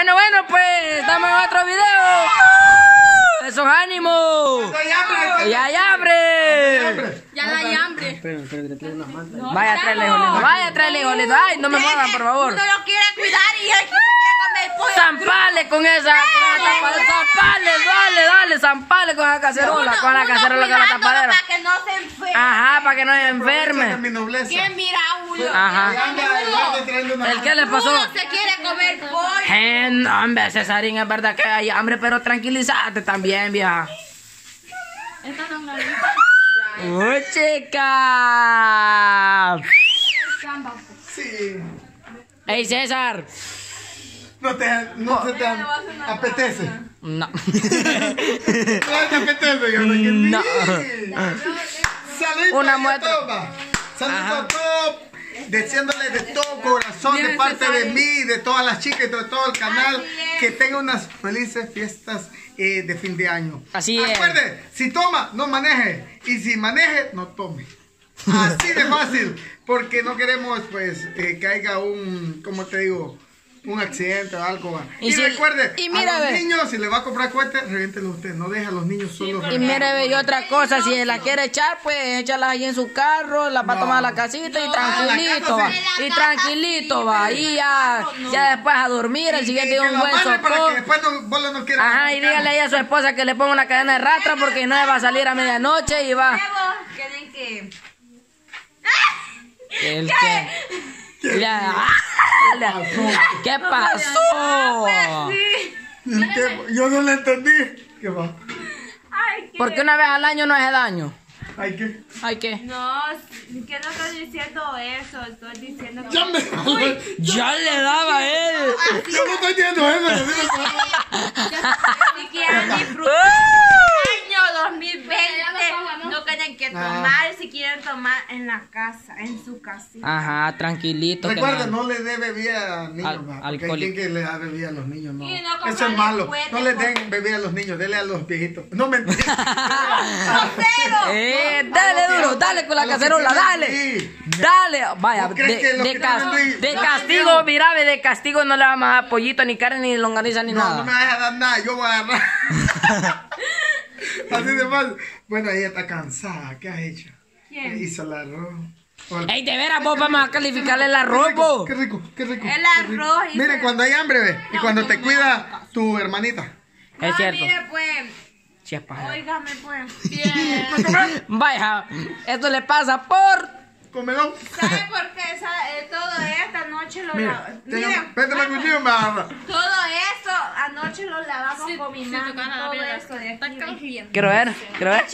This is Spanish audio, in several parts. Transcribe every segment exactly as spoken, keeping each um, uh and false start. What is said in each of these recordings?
Bueno, bueno, pues estamos en otro video. Esos ánimos. Ya hay hambre. Ya la hay hambre. Vaya, tráele, Jolito. Vaya, tráele, Jolito. Ay, no me muevan, por favor. No lo quiere cuidar y él quiere comer pollo. Zampale con esa. Zampale, dale, dale. Zampale con la cacerola. Con la cacerola, con la tapadera. Para que no se enferme. Ajá, para que no se enferme. ¿Quién mira, Julio? Ajá. ¿El qué le pasó? Se quiere comer pollo. En, hombre, Cesarín, es verdad que hay hambre, pero tranquilízate también, vieja. Esta no me gusta. ¡Oh, chica! Sí. ¡Ey, César! No, te, no se te apetece. No. No te apetece, yo no quiero. No. Saludos a Toba. Saludos a Toba. Deseándole de todo corazón, de parte de mí, de todas las chicas y de todo el canal, que tenga unas felices fiestas eh, de fin de año. Así es. Recuerde, si toma, no maneje. Y si maneje, no tome. Así de fácil. Porque no queremos, pues, eh, que haya un, ¿cómo te digo? Un accidente o algo. Y, y si recuerde, y mira, a los niños, si le va a comprar cohetes, reviéntelo usted. No deja a los niños solos. Y mire, y otra cosa, si la quiere echar, pues échala ahí en su carro, la va no. a tomar a la casita no. y tranquilito, va. Y tranquilito, va. Y ya, ya después a dormir, el siguiente día un buen sopón. No, no Ajá, y dígale ahí a su esposa que le ponga una cadena de rastra porque no va a salir a medianoche y va. ¿Quieren que? ¿El qué? ¿Qué, ya, ¿Qué pasó? ¿Qué, yo no lo entendí. ¿Qué va? Porque una vez al año no hace daño. ¿Ay qué? ¿Ay qué? No, que no estoy diciendo eso, estoy diciendo que... Ya, me... Uy, ya le daba a él. Yo no estoy diciendo eso. Yo ni quieren disfrutar el año dos mil veinte. No tienen que tomar, si quieren tomar en la casa, en su casita. Ajá, tranquilito. Recuerda, no le dé bebida a niños. Porque hay quien que le da bebida a los niños, no. Eso es malo. No le den bebida a los niños, dele a los viejitos. No me entiendes. ¡Cero! Eh, dale duro, dale con la cacerola, dale. Dale, vaya, de, de, cas de castigo, mira, de castigo no le vamos a dar pollito, ni carne, ni longaniza, ni no, nada. No me vas a dar nada, yo voy a agarrar. Así de mal. Bueno, ella está cansada, ¿qué has hecho? ¿Quién? Hizo el arroz. Ey, de veras, vos vamos a calificarle el arroz, vos. Qué rico, qué rico. El arroz. Miren, cuando hay hambre, ve, y cuando te cuida tu hermanita. Es cierto. Oígame pues. Bien. Vaya, esto le pasa por comedón. ¿Sabe por qué? ¿Sabe? Todo esta noche lo lavamos. Miren, todo esto anoche lo lavamos sí, con mi sí, mano. Todo la esto de esta caliente. Quiero ver, quiero ver.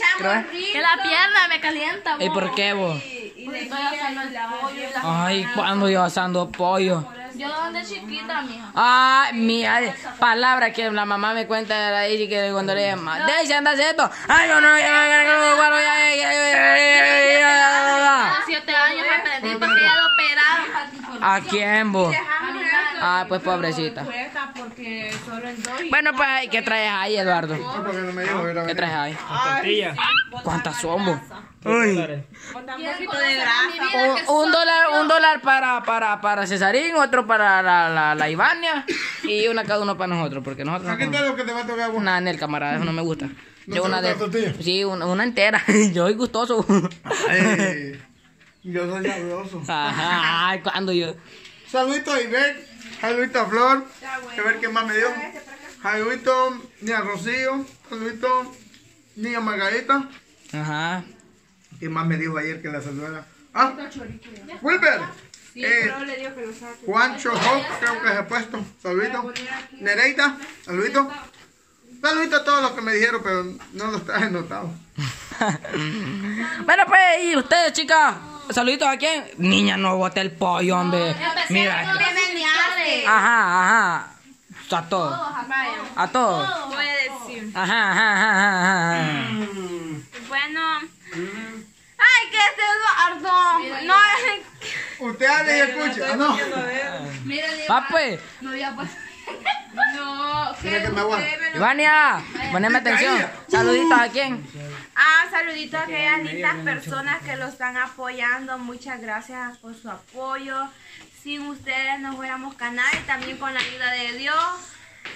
Que la pierna me calienta. ¿Y por qué vos? Y, y de estoy asando el pollo. Ay, ¿cuándo yo asando pollo? Yo donde chiquita, mija. Ah, mira, palabra que la mamá me cuenta de la Daisy que cuando le llama. Daisy, anda esto. Ay, yo no, no, no, siete años aprendí porque ya lo operaron. ¿A quién vos? Ah, pues pobrecita. Bueno, pues, ¿qué traes ahí, Eduardo? ¿Qué traes ahí? ¿Cuántas somos? Uy. Un dólar, un dólar para, para, para Cesarín, otro para la, la, la Ivania y una cada uno para nosotros, porque nosotros. ¿A qué tal lo que te va a tocar vos? Nada, en el camarada, eso no me gusta. ¿No yo una de tortilla? Sí, una, una entera. Yo soy gustoso. Ay, yo soy sabroso. Ajá, ay, cuando yo. Saludito a Ivette, saludito a Flor, bueno, a ver qué más me dio. Saludito ni a Rocío, saludito ni a Margarita. Ajá. ¿Qué más me dijo ayer que la saludara? Ah, Wilber. Sí, eh, le dio que lo saque. Juancho Hop, creo que se ha puesto. Saludito. Nereida, saludito. Saludito a todos los que me dijeron, pero no los traje notado. Bueno, pues, ¿y ustedes, chicas? ¿Saluditos a quién? Niña, no bote el pollo, hombre. Mira. Ajá, ajá. A todos. A todos. Voy a decir. Ajá, ajá, ajá. Bueno. ¡Ay, qué es eso, Ardo! No, usted habla y escucha. No. Mira, papi. No había puesto. No, que Ivania, poneme atención. ¿Saluditos a quién? Ah, saluditos a aquellas lindas personas que lo están apoyando. Muchas gracias por su apoyo. Sin ustedes no fuéramos canal y también con la ayuda de Dios.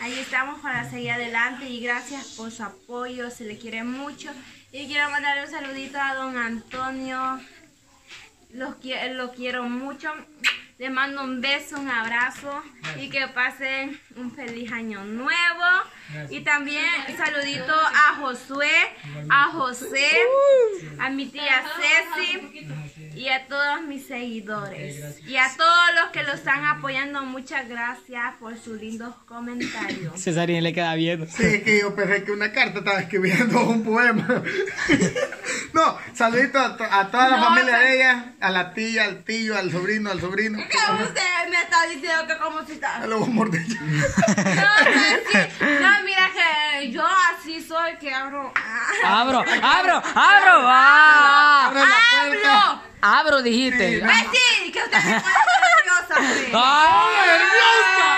ahí estamos para seguir adelante y gracias por su apoyo, se le quiere mucho. Y quiero mandarle un saludito a don Antonio, los qui- lo quiero mucho. Les mando un beso, un abrazo. Gracias. Y que pasen un feliz año nuevo. Gracias. Y también saludito a Josué, a José, a mi tía Ceci y a todos mis seguidores. Y a todos los que lo están apoyando, muchas gracias por sus lindos comentarios. Cesarín le queda viendo. Sí, es que yo pensé que una carta estaba escribiendo un poema. No, saludito a, to a toda la no, familia de ella, a la tía, al tío, al sobrino, al sobrino. ¿Qué usted me está diciendo que como si está? Lo voy a morder. No, no, mira que yo así soy, que abro. Abro, abro, abro, va. Abro, abro, abro, dijiste. Sí, no. Ay, sí, que usted me está nerviosa. Pues. ¡Ay, nerviosa!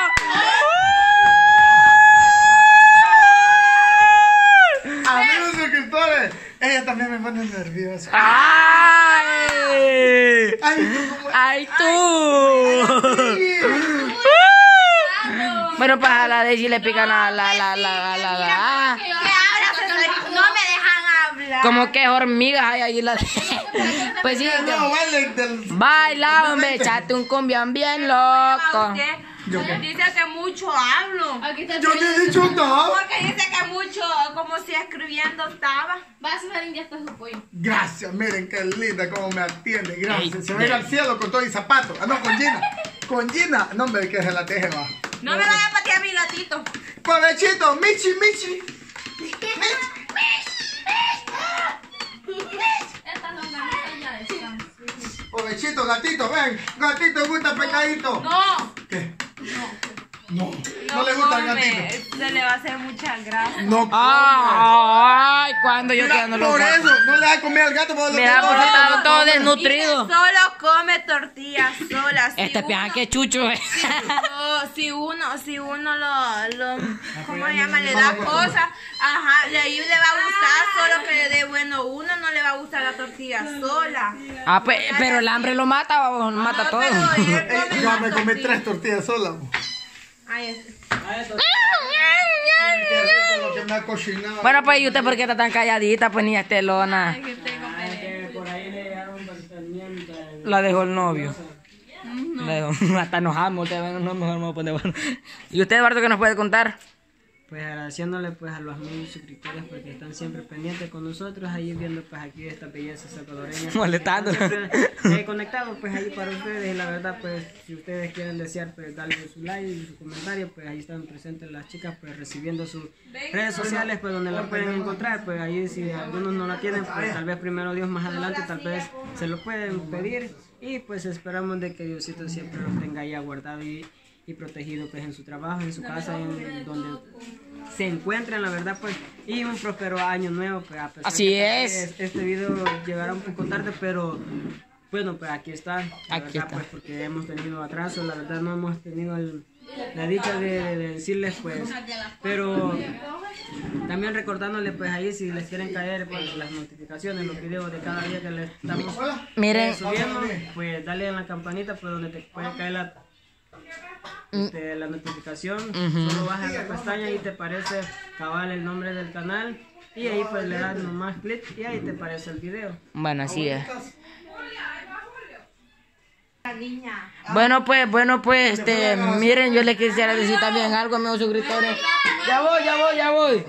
Ella también me pone nerviosa. ¡Ay! ¡Ay, tú! Ay, tú. Ay, tú. Bueno, para la Daisy le pican a la... la, la, la, la. No me dejan hablar. Como que hormigas hay ahí. La... Pues sí. Baila, hombre, echate un cumbión bien loco. Yo okay. Dice que mucho hablo. Aquí está. Yo le he dicho nada. Porque dice que mucho, como si escribiendo estaba. Vas a ver, ya está su pollo. Gracias, miren qué linda como me atiende. Gracias. Ey, se ve al cielo con todo y zapatos. Ah, no, con Gina. Con Gina. No, hombre, que se la teje, va. No, no me vaya a patear mi latito. Provechito, Michi, Michi. Michi, Michi. Esta es una niña de San. Provechito, gatito, ven. Gatito, gusta pecadito. No. ¿Qué? No, no, no le gusta el gatito. Se le va a hacer mucha grasa. No, ah, ay, cuando yo mira, te ando por los eso, no le va a comer al gato. Mira, por eso está todo, todo desnutrido. Solo come tortillas solas. Si este piensa que chucho es. Si, no, si uno, si uno lo, lo ¿cómo se llama? Le da cosas. Ajá, de ahí le va a gustar, solo que le dé bueno. Uno no le va a gustar la tortilla sola. Ah, pues, pero el hambre lo mata, o mata no, todo. Yo me comí tres tortillas solas. Bueno, pues, ¿y usted por qué está tan calladita, pues, niña Estelona? La dejó el novio. No. La dejó, hasta nos amo, no mejor me voy a poner. ¿Y usted, Eduardo, qué nos puede contar? Pues agradeciéndole pues a los amigos suscriptores porque están siempre pendientes con nosotros, ahí viendo pues aquí esta belleza salvadoreña. Molestándonos. Eh, conectados pues ahí para ustedes, y la verdad pues si ustedes quieren desear pues darle su like y su comentario, pues ahí están presentes las chicas pues recibiendo sus redes sociales pues donde las pueden encontrar, pues ahí si algunos no la tienen pues tal vez primero Dios más adelante tal vez se lo pueden pedir y pues esperamos de que Diosito siempre los tenga ahí guardado y y protegido pues en su trabajo, en su casa, en donde se encuentren, la verdad pues, y un próspero año nuevo pues, a pesar así que es. Este video llegará un poco tarde, pero bueno pues aquí está, la aquí verdad está. Pues porque hemos tenido atraso, la verdad no hemos tenido el, la dicha de, de decirles pues, pero también recordándole pues ahí si les quieren caer pues, las notificaciones, los videos de cada día que les estamos miren, subiendo, pues dale en la campanita pues donde te puede caer la de la notificación, uh-huh. Solo bajas la pestaña y te parece cabal el nombre del canal y ahí pues le das nomás clic y ahí te parece el video. Bueno, así es. Bueno pues, bueno pues, este, miren, yo les quisiera decir también algo, amigos suscriptores. Ya voy, ya voy, ya voy.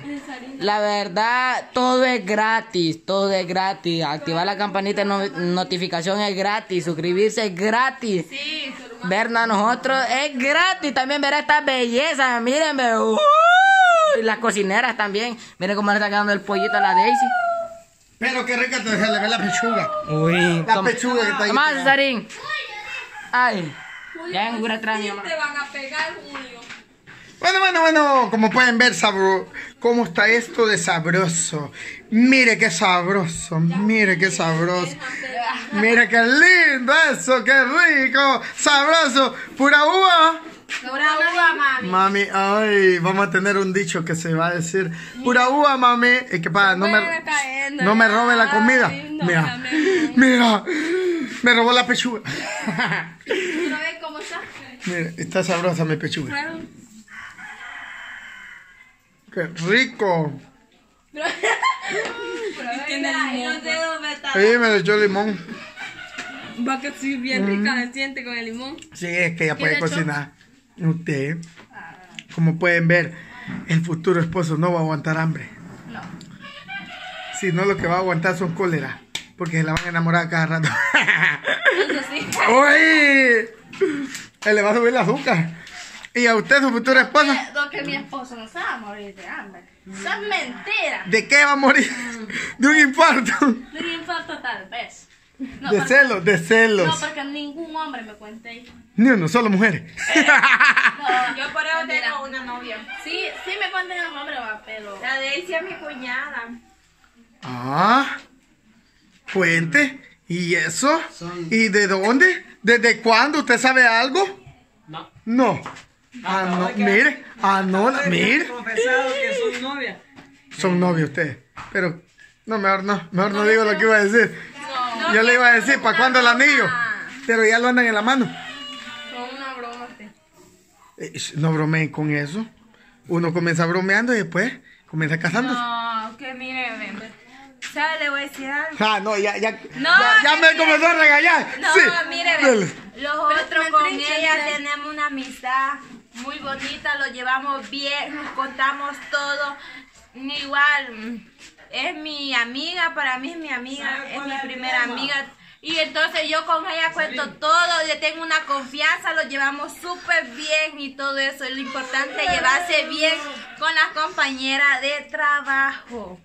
La verdad, todo es gratis, todo es gratis. Activar la campanita de no notificación es gratis, suscribirse es gratis. Sí. Vernos a nosotros es gratis, también ver estas bellezas, miren, uh, y las cocineras también, miren cómo le está quedando el pollito a la Daisy. Pero qué rica te deja ver la pechuga. Uy, la pechuga que está ahí. Más, Cesarín. Ay, ya en una extraña. Te van a pegar, Julio. Bueno, bueno, bueno, como pueden ver, sabro, cómo está esto de sabroso. Mire qué sabroso, mire qué sabroso. Mira qué lindo eso, qué rico, sabroso, pura uva. Pura uva, mami. Mami, ay, vamos a tener un dicho que se va a decir. Pura uva, mami, es que para, no me, no me robe la comida. Mira, mira, me robó la pechuga. Mira, está sabrosa mi pechuga. ¡Qué rico! Tiene limón. Sí, me le echó limón. Va que soy bien rica, me siente con el limón. Sí, es que ella puede cocinar. Usted, como pueden ver, el futuro esposo no va a aguantar hambre. No. Si no, lo que va a aguantar son cólera. Porque se la van a enamorar cada rato. Sí. ¡Uy! Él le va a subir el azúcar. ¿Y a usted, su futura esposa? No, que mi esposo no se va a morir de hambre. Son mentiras. ¿De qué va a morir? De un infarto. De un infarto, tal vez. No, de porque, celos, de celos. No, porque ningún hombre me cuente eso. Ni uno, solo mujeres. Eh, no, yo por eso tengo una novia. Sí, sí me cuentan los hombres, pero... La de Daisy es mi cuñada. Ah, fuente. ¿Y eso? Soy... ¿Y de dónde? ¿Desde cuándo? ¿Usted sabe algo? No. No. Ah, no, mire. Ah, no, mire. Confesado que son novia. Son novia ustedes. Pero, no, mejor no. Mejor no digo lo que iba a decir. Yo le iba a decir, ¿para cuándo el anillo? Pero ya lo andan en la mano. Con una broma, sí. No bromeen con eso. Uno comienza bromeando y después comienza casándose. No, que mire, ven. ¿Sabes? Le voy a decir algo. Ah, no, ya, ya. No, ya, ya me comenzó a regañar. No, sí. Mire, ven. Los otros con ella tenemos una amistad muy bonita, lo llevamos bien, nos contamos todo. Igual. Es mi amiga, para mí es mi amiga, es mi primera amiga. Y entonces yo con ella cuento todo, le tengo una confianza, lo llevamos súper bien y todo eso. Lo importante es llevarse bien con las compañeras de trabajo.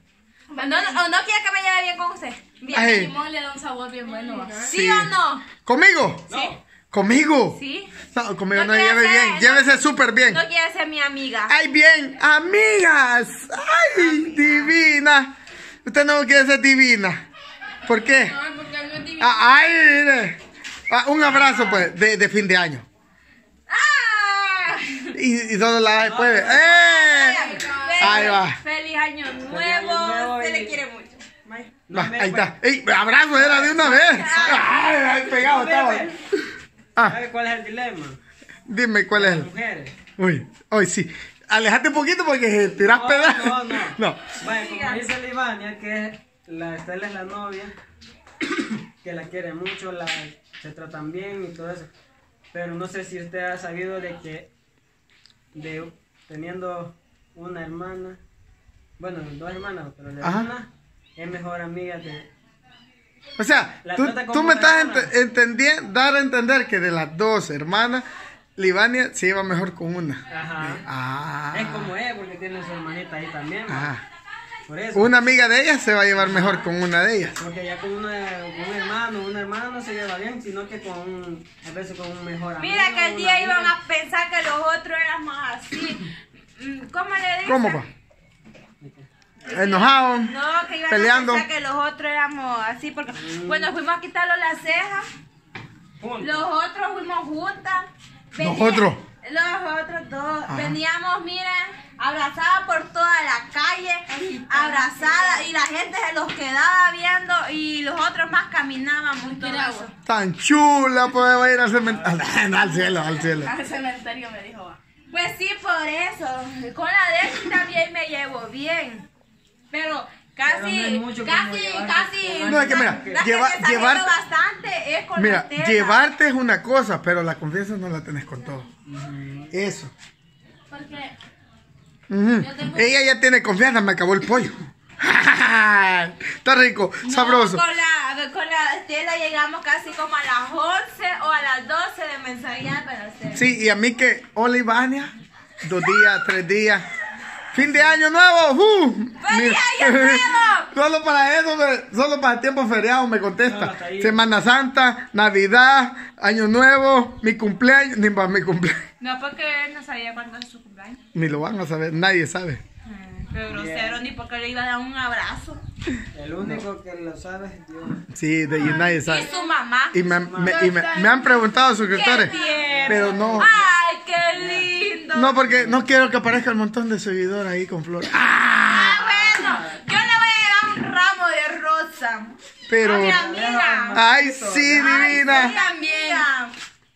¿O no, o no quiere que me lleve bien con usted? Bien, el limón le da un sabor bien bueno. ¿Sí, ¿Sí o no? ¿Conmigo? Sí. ¿Conmigo? Sí. No, conmigo no, no lleve ser, bien, no, llévese súper bien. No quiere ser mi amiga. Ay, bien, amigas. Ay, amiga. Divina. Usted no quiere ser divina. ¿Por qué? No, porque no es divina. Ah, ay, mire. Ah, un abrazo, pues, de, de fin de año. Ah. Y, y todo la después. No, eh. Ahí va. Feliz año nuevo. Feliz año nuevo. Se le quiere mucho. No, va, ahí está. Ey, abrazo era de una vez. Ay, ay, pegado estaba. Ah. ¿Sabes cuál es el dilema? Dime cuál es el. Mujeres. Uy, hoy sí. Alejate un poquito porque tirás no, pedazos. No, no, no. Bueno, como dice Livania, que la Estela es la novia, que la quiere mucho, la, se tratan bien y todo eso. Pero no sé si usted ha sabido de que de, teniendo una hermana, bueno, dos hermanas, pero la ajá. Hermana es mejor amiga de... O sea, tú, tú me estás ent entendiendo, dar a entender que de las dos hermanas, Livania se lleva mejor con una. Ajá. Ah. Es como ella, porque tiene su hermanita ahí también. Ajá. Por eso. Una amiga de ella se va a llevar mejor con una de ellas. Porque ya con, una, con un hermano, una hermana no se lleva bien, sino que con un, a veces con un mejor amigo. Mira que el día amiga. Iban a pensar que los otros eran más así. ¿Cómo le dicen? ¿Cómo va? Enojados, no, que iban peleando. A que los otros éramos así, porque bueno, fuimos a quitarlo las cejas, los otros fuimos juntas, venía, nosotros, los otros dos, ajá. Veníamos, miren, abrazadas por toda la calle, abrazadas, y la gente se los quedaba viendo, y los otros más caminaban muy todos. Tan chula, pues va a ir al cementerio, al cielo, al cielo. Al cementerio me dijo, va. Pues sí, por eso, con la Daisy también me llevo bien. Pero casi, pero no casi, casi. No, es que mira, la, la lleva, que llevarte, bastante es con mira, llevarte es una cosa, pero la confianza no la tenés con todo. Mm-hmm. Eso. Porque mm-hmm. Yo tengo... Ella ya tiene confianza, me acabó el pollo. Está rico, no, sabroso. Con la, con la Estela llegamos casi como a las once o a las doce de mensajear para hacer. Sí, y a mí que, hola Ivania, dos días, tres días. ¡Fin de año nuevo! ¡Uh! ¡Feliz año nuevo! Solo para eso, solo para el tiempo feriado me contesta. No, Semana Santa, Navidad, Año Nuevo, mi cumpleaños, ni para mi cumpleaños. No, porque él no sabía cuándo es su cumpleaños. Ni lo van a saber, nadie sabe. Mm, pero grosero, ni porque le iba a dar un abrazo. El único no. Que lo sabe es Dios. Sí, de ah, nadie sabe. Y su mamá. Y me, mamá. Me, y me, me han preguntado suscriptores. Pero no. ¡Ay, qué lindo! No, porque no quiero que aparezca el montón de seguidor ahí con flores. ¡Ah! ¡Ah, bueno! Yo le voy a llevar un ramo de rosa. Pero... ¡Ay, amiga! ¡Ay, sí, divina! ¡Ay, sí, amiga!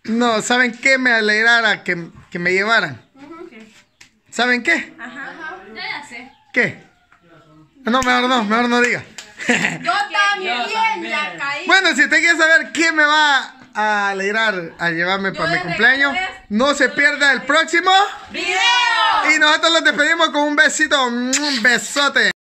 No, ¿saben qué me alegrara que, que me llevaran? Uh-huh. ¿Saben qué? Ajá. Yo ya sé. ¿Qué? No, mejor no, mejor no diga. Yo también, yo también ya caí. Bueno, si usted quiere saber quién me va a alegrar a llevarme yo para mi cumpleaños, no se pierda el próximo video. Y nosotros los despedimos con un besito, un besote.